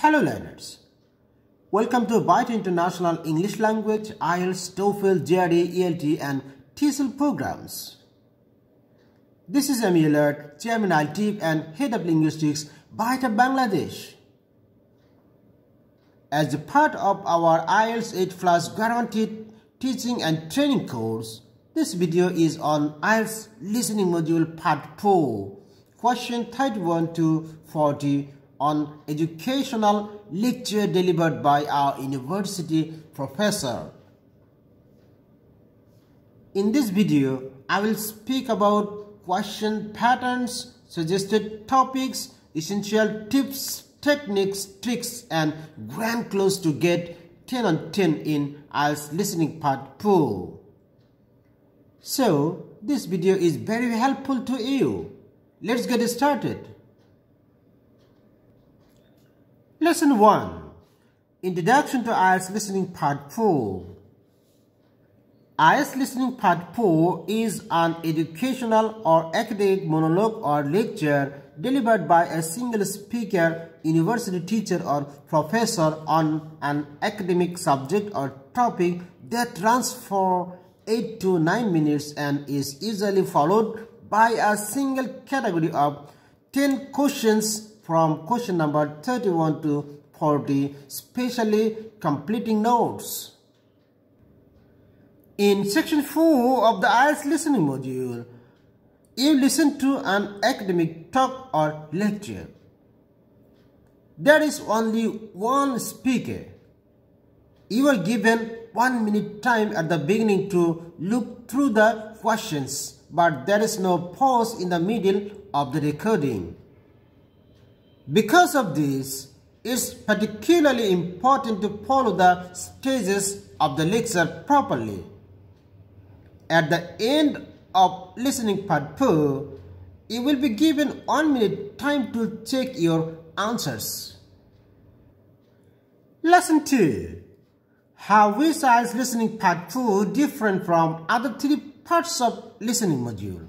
Hello learners, welcome to BAETTA International English Language, IELTS, TOEFL, JRE, ELT and TEASL programs. This is Amirul, Chairman IELTS and Head of Linguistics, BAETTA Bangladesh. As a part of our IELTS 8+ guaranteed teaching and training course, this video is on IELTS Listening Module Part 4, Question 31 to 40. On educational lecture delivered by our university professor. In this video, I will speak about question patterns, suggested topics, essential tips, techniques, tricks, and grand close to get 10 on 10 in IELTS Listening Part 4. So, this video is very helpful to you. Let's get started. Lesson 1. Introduction to IELTS Listening Part 4. IELTS Listening Part 4 is an educational or academic monologue or lecture delivered by a single speaker, university teacher or professor on an academic subject or topic that runs for 8 to 9 minutes and is usually followed by a single category of 10 questions from question number 31 to 40, specially completing notes. In section 4 of the IELTS listening module, you listen to an academic talk or lecture. There is only one speaker. You are given 1 minute time at the beginning to look through the questions, but there is no pause in the middle of the recording. Because of this, it's particularly important to follow the stages of the lecture properly. At the end of listening part 4, you will be given 1 minute time to check your answers. Lesson 2. How is IELTS listening part 4 different from other 3 parts of listening module?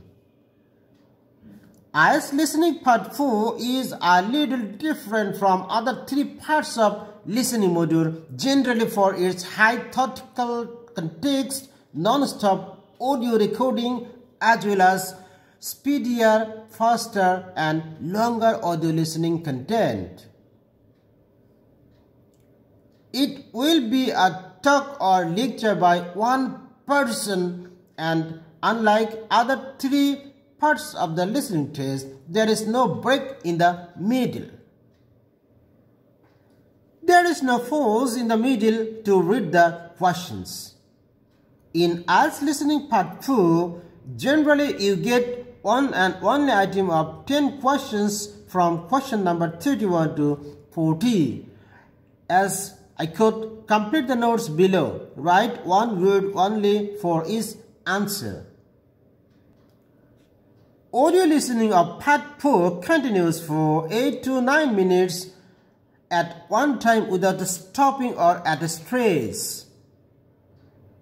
IELTS Listening Part 4 is a little different from other 3 parts of listening module, generally for its high theoretical context, non-stop audio recording, as well as speedier, faster and longer audio listening content. It will be a talk or lecture by one person, and unlike other 3 parts of the listening test, there is no break in the middle. There is no pause in the middle to read the questions. In IELTS Listening Part 2, generally you get one and only item of 10 questions from question number 31 to 40. As I quote, complete the notes below. Write one word only for each answer. Audio listening of part 4 continues for 8 to 9 minutes at one time without stopping or at a stretch.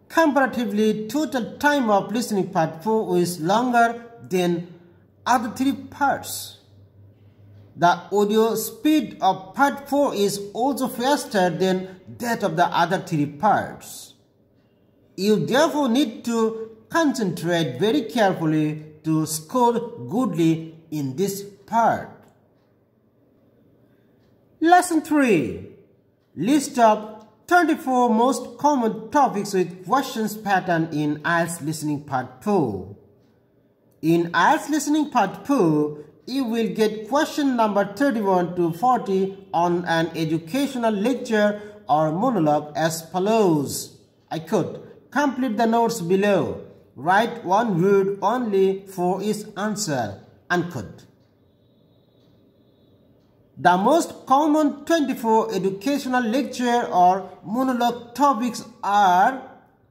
Comparatively, total time of listening part 4 is longer than other 3 parts. The audio speed of part 4 is also faster than that of the other 3 parts. You therefore need to concentrate very carefully to score goodly in this part. Lesson 3. List of 24 most common topics with questions pattern in IELTS Listening Part 4. In IELTS Listening Part 4, you will get question number 31 to 40 on an educational lecture or monologue as follows. I quote, complete the notes below. Write one word only for each answer, unquote. The most common 24 educational lecture or monologue topics are: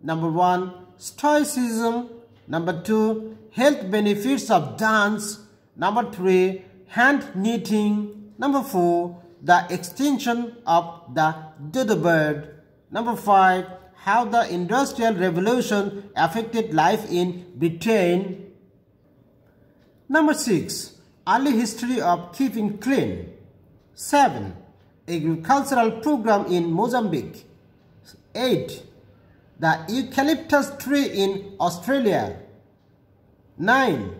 number 1, stoicism; number 2, health benefits of dance; number 3, hand knitting; number 4, the extinction of the dodo bird; number 5, how the Industrial Revolution affected life in Britain. Number 6. Early history of keeping clean. 7. agricultural program in Mozambique. 8. The eucalyptus tree in Australia. 9.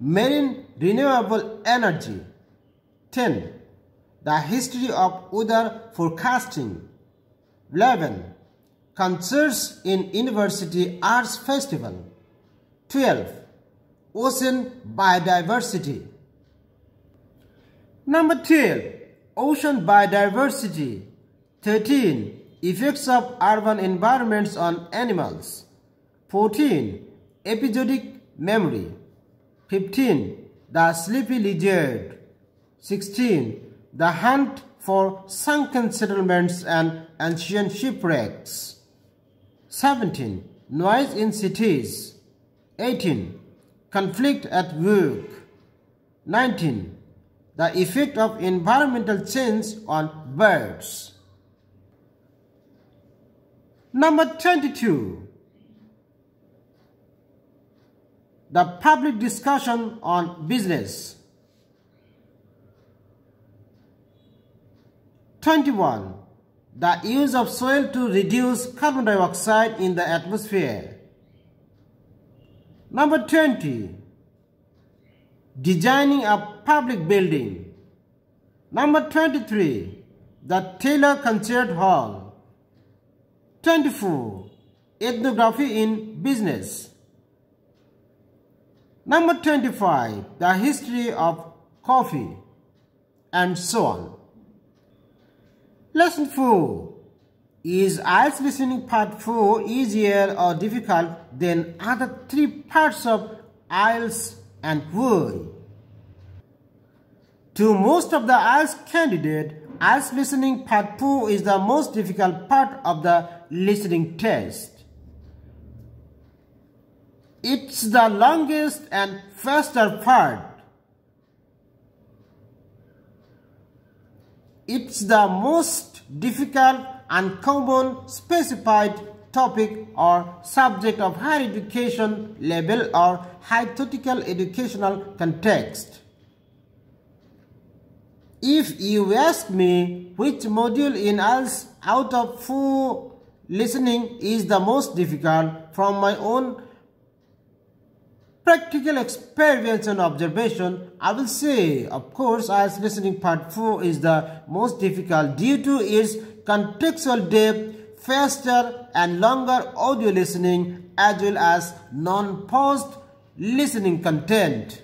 Marine renewable energy. 10. The history of weather forecasting. 11. Concerts in University Arts Festival. 12. Ocean biodiversity. Number 12. Ocean biodiversity. 13. Effects of urban environments on animals. 14. Episodic memory. 15. The sleepy lizard. 16. The hunt for sunken settlements and ancient shipwrecks. 17. Noise in cities. 18. Conflict at work. 19. The effect of environmental change on birds. Number 22. The public discussion on business. 21. The use of soil to reduce carbon dioxide in the atmosphere. Number 20. Designing a public building. Number 23. The Taylor Concert Hall. 24. Ethnography in business. Number 25. The history of coffee, and so on. Lesson 4. Is IELTS listening part 4 easier or difficult than other 3 parts of IELTS and why? To most of the IELTS candidates, IELTS listening part 4 is the most difficult part of the listening test. It's the longest and faster part. It's the most difficult uncommon specified topic or subject of higher education level or hypothetical educational context. If you ask me which module in IELTS out of 4 listening is the most difficult, from my own practical experience and observation, I will say, of course, IELTS listening part 4 is the most difficult due to its contextual depth, faster and longer audio listening, as well as non-paused listening content.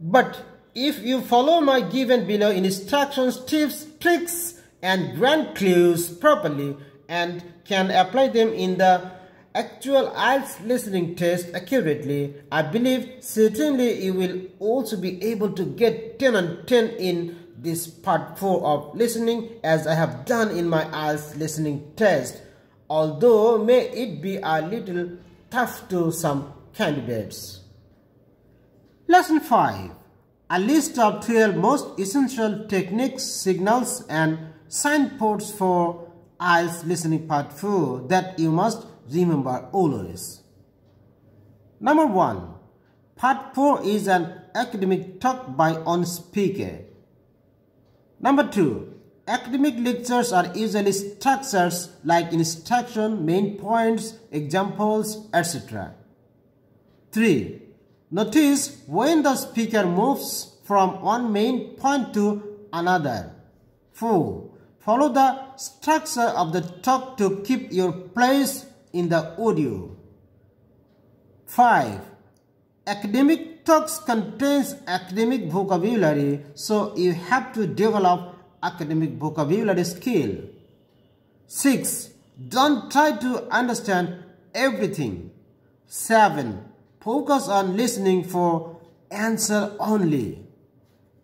But if you follow my given below instructions, tips, tricks and grand clues properly and can apply them in the actual IELTS listening test accurately, I believe certainly you will also be able to get 10 on 10 in this part 4 of listening, as I have done in my IELTS listening test, although may it be a little tough to some candidates. Lesson 5. A list of 12 most essential techniques, signals and signposts for IELTS listening part 4 that you must remember always. Number 1. Part 4 is an academic talk by on speaker. Number 2. Academic lectures are usually structures like instruction, main points, examples, etc. 3. Notice when the speaker moves from one main point to another. 4. Follow the structure of the talk to keep your place in the audio. 5. Academic talks contains academic vocabulary, so you have to develop academic vocabulary skill. 6. Don't try to understand everything. 7. Focus on listening for answer only.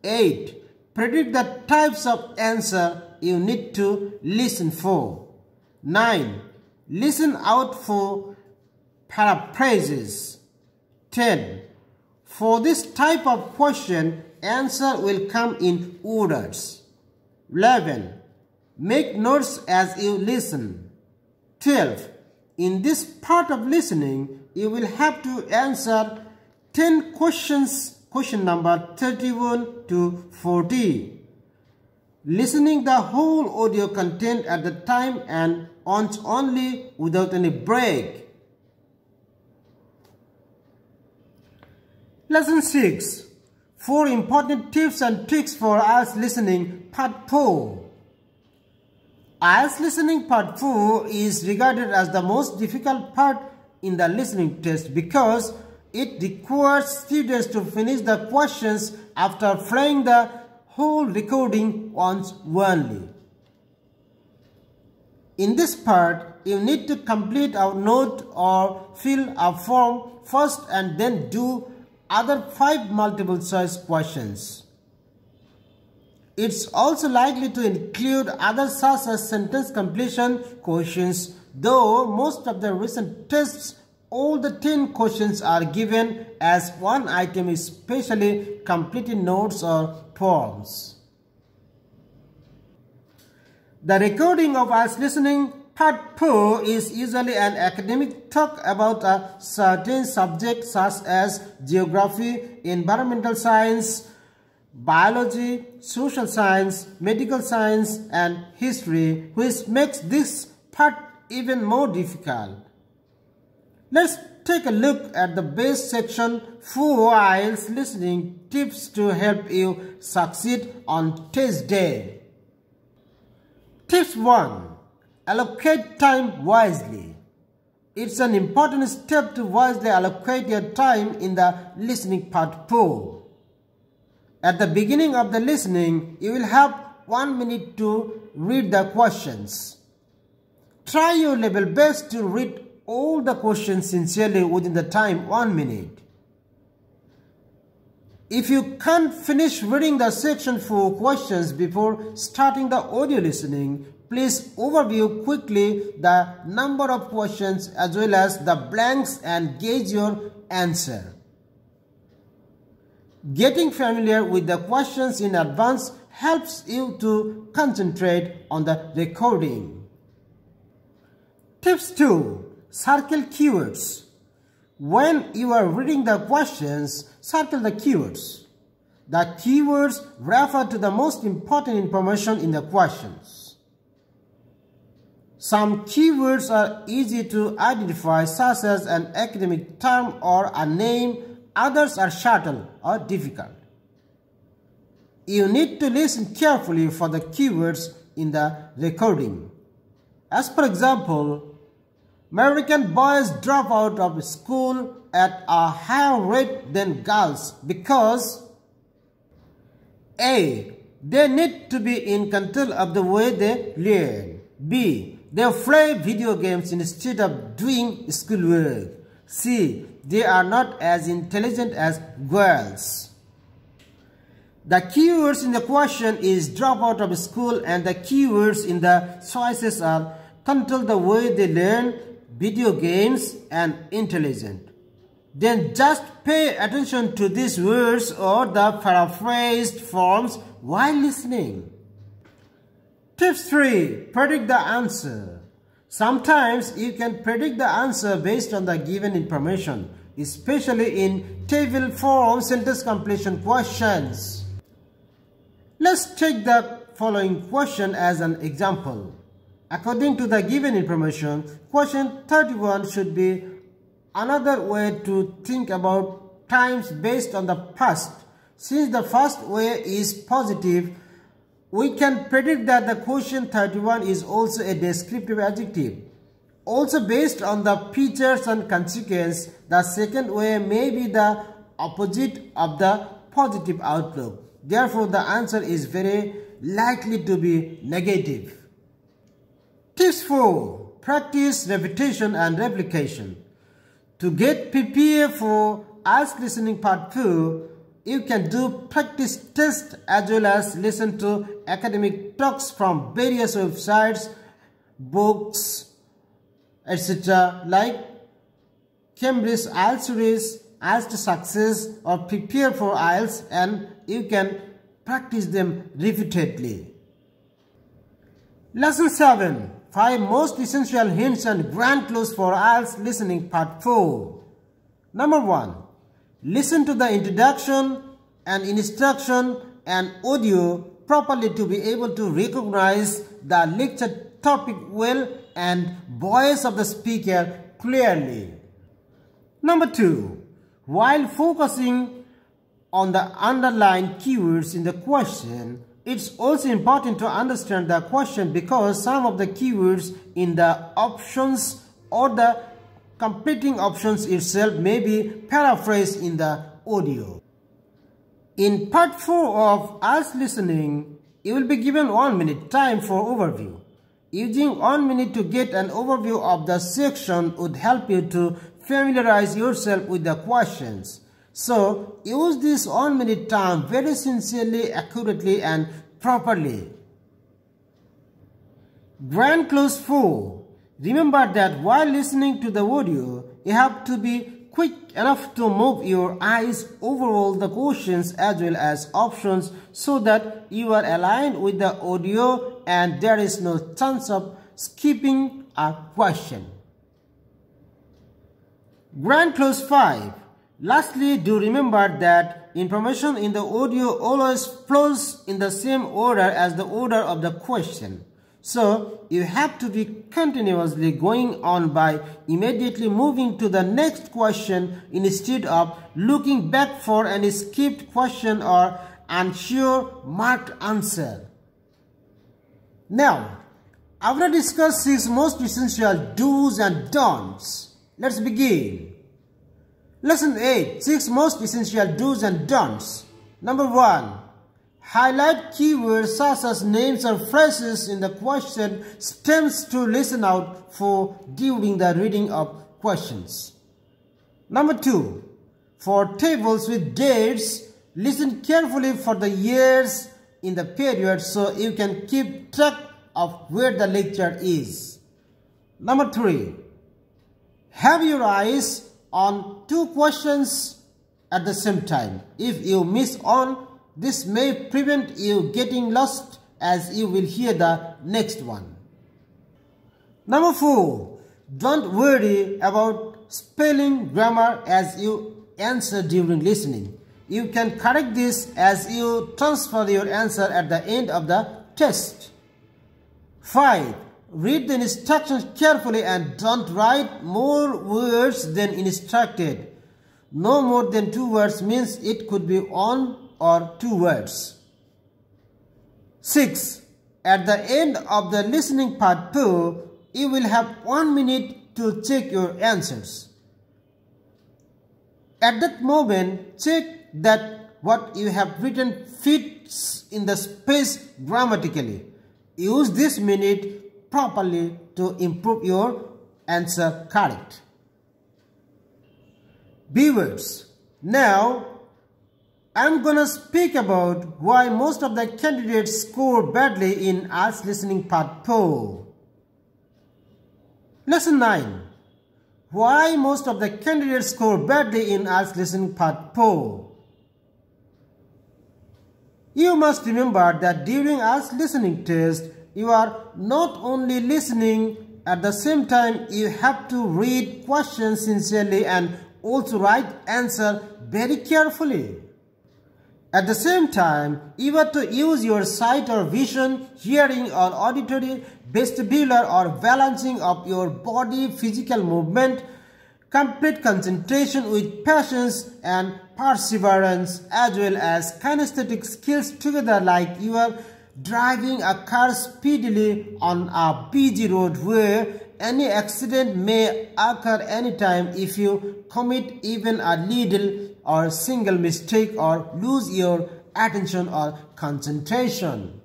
8. Predict the types of answer you need to listen for. 9. Listen out for paraphrases. 10. For this type of question, answer will come in orders. 11. Make notes as you listen. 12. In this part of listening, you will have to answer 10 questions, question number 31 to 40. listening the whole audio content at the time and only without any break. Lesson 6. 4 important tips and tricks for IELTS listening part 4. IELTS listening part 4 is regarded as the most difficult part in the listening test because it requires students to finish the questions after playing the whole recording only. In this part, you need to complete a note or fill a form first and then do other 5 multiple choice questions. It's also likely to include other such as sentence completion questions, though most of the recent tests, all the 10 questions are given as one item, especially completing notes or forms. The recording of IELTS listening part 4 is usually an academic talk about a certain subject such as geography, environmental science, biology, social science, medical science, and history, which makes this part even more difficult. Let's take a look at the base section for IELTS listening tips to help you succeed on test day. Tips 1. Allocate time wisely. It's an important step to wisely allocate your time in the listening part 4. At the beginning of the listening, you will have 1 minute to read the questions. Try your level best to read all the questions sincerely within the time 1 minute. If you can't finish reading the section for questions before starting the audio listening, please overview quickly the number of questions as well as the blanks and gauge your answer. Getting familiar with the questions in advance helps you to concentrate on the recording. Tips 2. Circle keywords. When you are reading the questions, circle the keywords. The keywords refer to the most important information in the questions. Some keywords are easy to identify, such as an academic term or a name. Others are subtle or difficult. You need to listen carefully for the keywords in the recording. As for example, American boys drop out of school at a higher rate than girls because A. They need to be in control of the way they learn. B. They play video games instead of doing schoolwork. C. They are not as intelligent as girls. The keywords in the question is drop out of school, and the keywords in the choices are control the way they learn, video games, and intelligent. Then just pay attention to these words or the paraphrased forms while listening. Tips 3. Predict the answer. Sometimes you can predict the answer based on the given information, especially in TOEFL form sentence completion questions. Let's take the following question as an example. According to the given information, question 31 should be another way to think about times based on the past. Since the first way is positive, we can predict that the question 31 is also a descriptive adjective. Also based on the features and consequence, the second way may be the opposite of the positive outlook. Therefore, the answer is very likely to be negative. Tips 4. Practice repetition and replication. To get prepared for IELTS listening part 2, you can do practice tests as well as listen to academic talks from various websites, books, etc. like Cambridge IELTS Series, IELTS to Success, or Prepare for IELTS, and you can practice them repeatedly. Lesson 7. 5 most essential hints and grand clues for IELTS listening part 4. Number 1. Listen to the introduction and instruction and audio properly to be able to recognize the lecture topic well and voice of the speaker clearly. Number 2, while focusing on the underlined keywords in the question, it's also important to understand the question because some of the keywords in the options or the completing options itself may be paraphrased in the audio. In part 4 of IELTS listening, you will be given 1 minute time for overview. Using 1 minute to get an overview of the section would help you to familiarize yourself with the questions. So, use this 1 minute time very sincerely, accurately and properly. Grand close 4. Remember that while listening to the audio, you have to be quick enough to move your eyes over all the questions as well as options so that you are aligned with the audio and there is no chance of skipping a question. Grand close 5. Lastly, do remember that information in the audio always flows in the same order as the order of the question. So, you have to be continuously going on by immediately moving to the next question instead of looking back for any skipped question or unsure marked answer. Now, after discussing 6 most essential do's and don'ts, let's begin. Lesson 8. 6 most essential do's and don'ts. Number 1. Highlight keywords such as names or phrases in the question stems to listen out for during the reading of questions. Number 2. For tables with dates, listen carefully for the years in the period so you can keep track of where the lecture is. Number 3. Have your eyes on 2 questions at the same time. If you miss on, this may prevent you getting lost as you will hear the next one. Number 4, don't worry about spelling grammar as you answer during listening. You can correct this as you transfer your answer at the end of the test. 5. Read the instructions carefully and don't write more words than instructed. No more than 2 words means it could be 1 or 2 words. 6. At the end of the listening part 2, you will have 1 minute to check your answers. At that moment, check that what you have written fits in the space grammatically. Use this minute properly to improve your answer correct. Viewers, now I'm gonna speak about why most of the candidates score badly in IELTS listening part 4. Lesson 9. Why most of the candidates score badly in IELTS listening part 4. You must remember that during IELTS listening test, you are not only listening, at the same time you have to read questions sincerely and also write answer very carefully. At the same time, you have to use your sight or vision, hearing or auditory, vestibular or balancing of your body, physical movement, complete concentration with patience and perseverance as well as kinesthetic skills together like you are driving a car speedily on a busy road where any accident may occur anytime if you commit even a little or single mistake or lose your attention or concentration.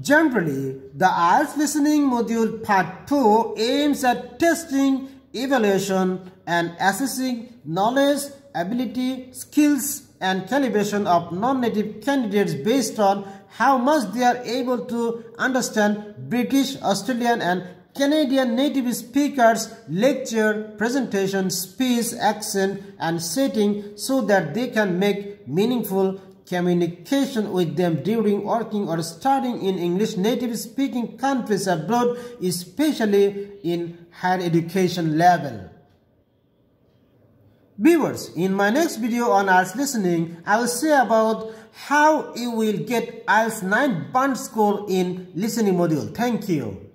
Generally, the IELTS listening module part 2 aims at testing, evaluation and assessing knowledge, ability, skills, and calibration of non-native candidates based on how much they are able to understand British, Australian, and Canadian native speakers' lecture, presentation, speech, accent, and setting so that they can make meaningful communication with them during working or studying in English native speaking countries abroad, especially in higher education level. Viewers, in my next video on IELTS listening, I will say about how you will get IELTS 9 band score in listening module. Thank you.